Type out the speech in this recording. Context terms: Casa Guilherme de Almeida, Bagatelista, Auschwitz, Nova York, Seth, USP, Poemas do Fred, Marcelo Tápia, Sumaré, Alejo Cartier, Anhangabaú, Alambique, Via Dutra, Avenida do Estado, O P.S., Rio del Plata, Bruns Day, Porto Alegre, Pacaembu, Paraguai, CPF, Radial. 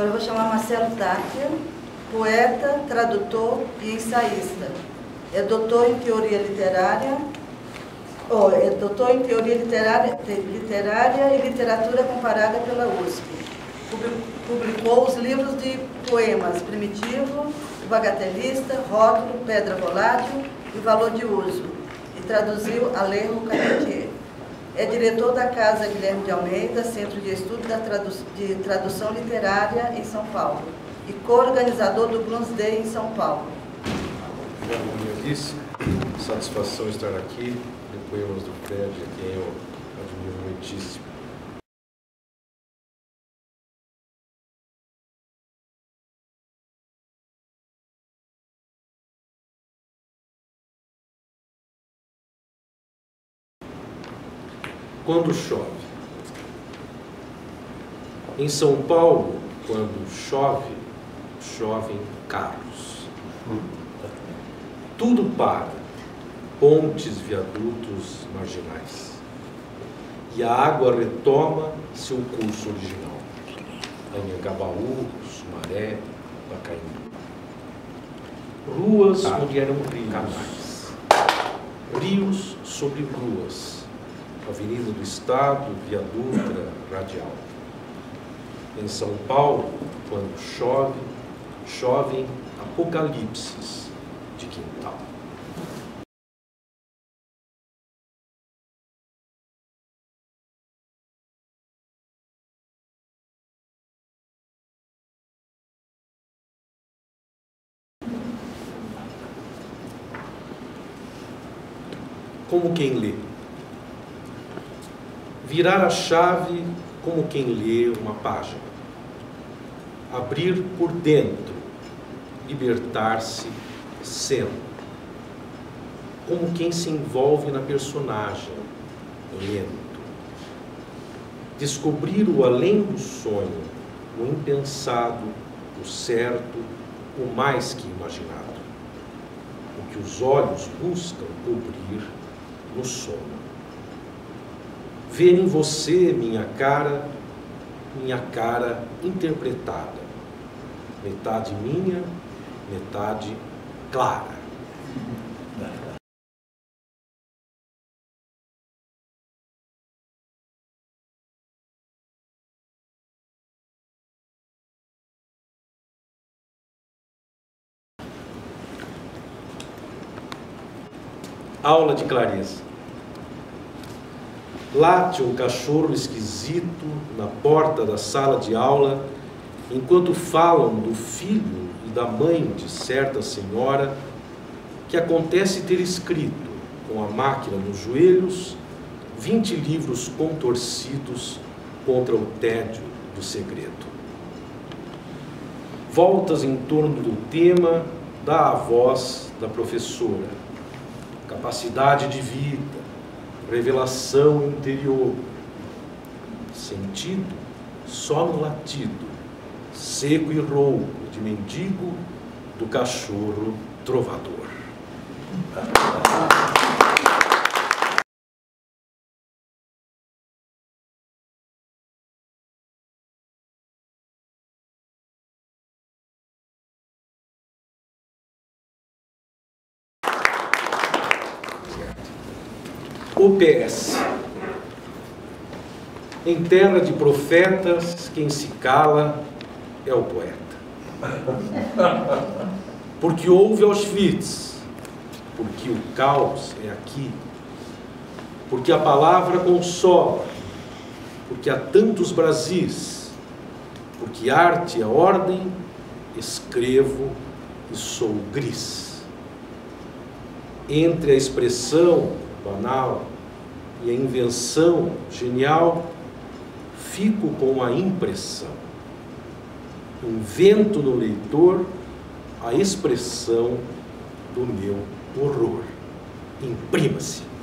Agora eu vou chamar Marcelo Tápia, poeta, tradutor e ensaísta. É doutor em teoria literária, e literatura comparada pela USP. Publicou os livros de poemas Primitivo, Bagatelista, Rótulo, Pedra Volátil e Valor de Uso, e traduziu Alejo Cartier. É diretor da Casa Guilherme de Almeida, Centro de Estudo de Tradução Literária em São Paulo, e co-organizador do Bruns Day em São Paulo. Como eu disse, satisfação estar aqui, do Poemas do Fred, a quem eu admiro muitíssimo. Quando chove. Em São Paulo, quando chove, chovem carros. Tudo para pontes, viadutos, marginais. E a água retoma seu curso original. Anhangabaú, Sumaré, Pacaembu. Ruas onde eram rios. Canais. Rios sobre ruas. Avenida do Estado, Via Dutra, Radial. Em São Paulo, quando chove, chovem apocalipses de quintal. Como quem lê. Virar a chave como quem lê uma página. Abrir por dentro. Libertar-se sendo. Como quem se envolve na personagem. Lento. Descobrir o além do sonho, o impensado, o certo, o mais que imaginado. O que os olhos buscam cobrir no sono. Ver em você minha cara interpretada, metade minha, metade clara. Aula de clareza. Late um cachorro esquisito na porta da sala de aula, enquanto falam do filho e da mãe de certa senhora, que acontece ter escrito, com a máquina nos joelhos, 20 livros contorcidos contra o tédio do segredo. Voltas em torno do tema dá a voz da professora. Capacidade de vida. Revelação interior, sentido só no latido, seco e rouco de mendigo do cachorro trovador. OPS. Em terra de profetas, quem se cala é o poeta. Porque houve Auschwitz, porque o caos é aqui, porque a palavra consola, porque há tantos Brasis, porque arte é ordem, escrevo e sou gris. Entre a expressão banal e a invenção genial, fico com a impressão. Invento no leitor a expressão do meu horror. Imprima-se!